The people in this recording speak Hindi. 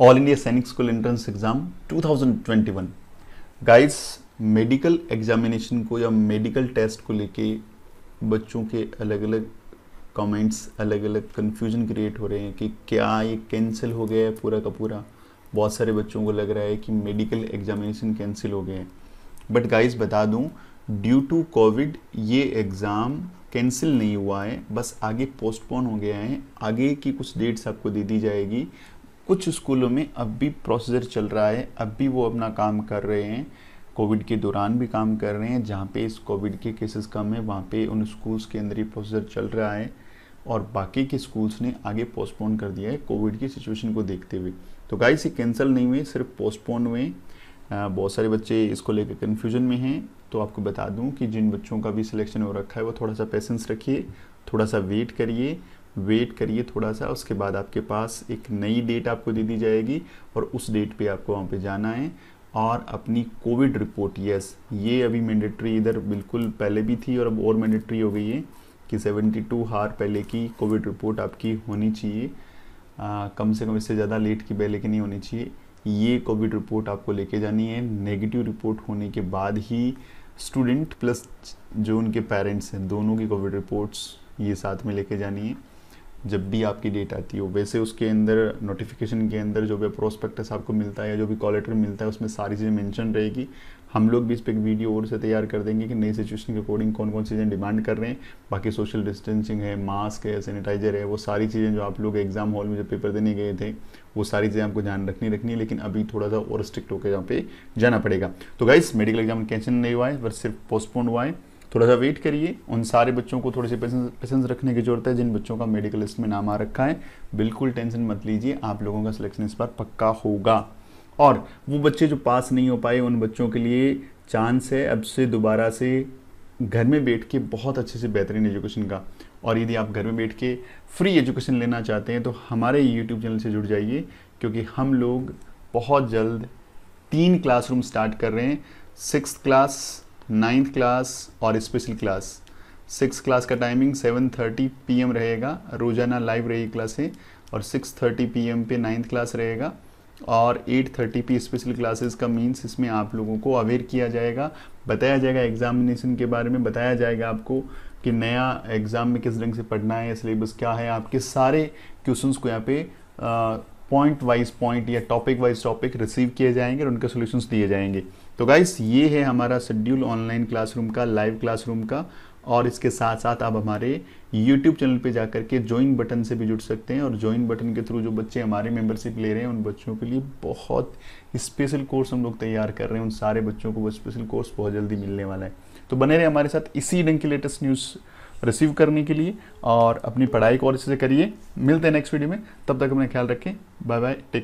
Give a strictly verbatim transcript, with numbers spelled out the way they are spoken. ऑल इंडिया सैनिक school entrance exam two thousand twenty one guys, medical examination को या मेडिकल टेस्ट को लेके बच्चों के अलग अलग कमेंट्स, अलग अलग कन्फ्यूजन क्रिएट हो रहे हैं कि क्या ये कैंसिल हो गया है पूरा का पूरा। बहुत सारे बच्चों को लग रहा है कि मेडिकल एग्जामिनेशन कैंसिल हो गया है। बट गाइस बता दूं, ड्यू टू कोविड ये एग्ज़ाम कैंसिल नहीं हुआ है, बस आगे पोस्टपोन हो गया है। आगे की कुछ डेट्स आपको दे दी जाएगी। कुछ स्कूलों में अब भी प्रोसीजर चल रहा है, अब भी वो अपना काम कर रहे हैं, कोविड के दौरान भी काम कर रहे हैं। जहाँ पे इस कोविड के केसेस कम है वहाँ पे उन स्कूल्स के अंदर ही प्रोसीजर चल रहा है और बाकी के स्कूल्स ने आगे पोस्टपोन कर दिया है कोविड की सिचुएशन को देखते हुए। तो गाइस, ये कैंसिल नहीं हुए, सिर्फ पोस्टपोन हुए। बहुत सारे बच्चे इसको लेकर कन्फ्यूजन में हैं। तो आपको बता दूं कि जिन बच्चों का भी सिलेक्शन हो रखा है वो थोड़ा सा पेशेंस रखिए, थोड़ा सा वेट करिए वेट करिए थोड़ा सा। उसके बाद आपके पास एक नई डेट आपको दे दी जाएगी और उस डेट पे आपको वहाँ पे जाना है और अपनी कोविड रिपोर्ट, यस ये अभी मैंडेटरी, इधर बिल्कुल पहले भी थी और अब और मैंडेटरी हो गई है कि बहत्तर हार पहले की कोविड रिपोर्ट आपकी होनी चाहिए। आ, कम से कम इससे ज़्यादा लेट की पहले की नहीं होनी चाहिए। ये कोविड रिपोर्ट आपको लेके जानी है। नेगेटिव रिपोर्ट होने के बाद ही स्टूडेंट प्लस जो उनके पेरेंट्स हैं दोनों की कोविड रिपोर्ट्स ये साथ में लेके जानी है जब भी आपकी डेट आती हो। वैसे उसके अंदर नोटिफिकेशन के अंदर जो भी प्रोस्पेक्टस आपको मिलता है या जो भी कॉल लेटर मिलता है उसमें सारी चीज़ें मेंशन रहेगी। हम लोग भी इस पर एक वीडियो और से तैयार कर देंगे कि नई सिचुएशन के अकॉर्डिंग कौन कौन सी चीज़ें डिमांड कर रहे हैं। बाकी सोशल डिस्टेंसिंग है, मास्क है, सैनिटाइजर है, वो सारी चीज़ें जो आप लोग एग्जाम हॉल में जब पेपर देने गए थे वो सारी चीज़ें आपको ध्यान रखनी रखनी है। लेकिन अभी थोड़ा सा और स्ट्रिक्ट होकर यहाँ पे जाना पड़ेगा। तो गाइस, मेडिकल एग्जाम कैंसिल नहीं हुआ है, बस सिर्फ पोस्टपोन हुआ है। थोड़ा सा वेट करिए। उन सारे बच्चों को थोड़े से पेशेंस रखने की ज़रूरत है जिन बच्चों का मेडिकल लिस्ट में नाम आ रखा है। बिल्कुल टेंशन मत लीजिए, आप लोगों का सिलेक्शन इस बार पक्का होगा। और वो बच्चे जो पास नहीं हो पाए उन बच्चों के लिए चांस है अब से दोबारा से घर में बैठ के बहुत अच्छे से बेहतरीन एजुकेशन का। और यदि आप घर में बैठ के फ्री एजुकेशन लेना चाहते हैं तो हमारे यूट्यूब चैनल से जुड़ जाइए, क्योंकि हम लोग बहुत जल्द तीन क्लासरूम स्टार्ट कर रहे हैं। सिक्स क्लास, नाइन्थ क्लास और स्पेशल क्लास। सिक्स क्लास का timing seven thirty P M रहेगा, रोज़ाना लाइव रहेगी क्लासें। और सिक्स थर्टी पी एम पे नाइन्थ क्लास रहेगा और एट थर्टी पे स्पेशल क्लासेस का मीन्स इसमें आप लोगों को अवेयर किया जाएगा, बताया जाएगा एग्जामिनेशन के बारे में, बताया जाएगा आपको कि नया एग्ज़ाम में किस ढंग से पढ़ना है, सिलेबस क्या है। आपके सारे क्वेश्चंस को यहाँ पे पॉइंट वाइज पॉइंट या टॉपिक वाइज टॉपिक रिसीव किए जाएंगे और उनके सॉल्यूशंस दिए जाएंगे। तो गाइस, ये है हमारा शेड्यूल ऑनलाइन क्लासरूम का, लाइव क्लासरूम का। और इसके साथ साथ आप हमारे यूट्यूब चैनल पे जा करके ज्वाइन बटन से भी जुड़ सकते हैं। और ज्वाइन बटन के थ्रू जो बच्चे हमारे मेंबरशिप ले रहे हैं उन बच्चों के लिए बहुत स्पेशल कोर्स हम लोग तैयार कर रहे हैं। उन सारे बच्चों को वो स्पेशल कोर्स बहुत जल्दी मिलने वाला है। तो बने रहे हमारे साथ इसी ढंग की लेटेस्ट न्यूज़ रिसीव करने के लिए और अपनी पढ़ाई को और अच्छे से करिए। मिलते हैं नेक्स्ट वीडियो में, तब तक अपना ख्याल रखें। Bye bye, take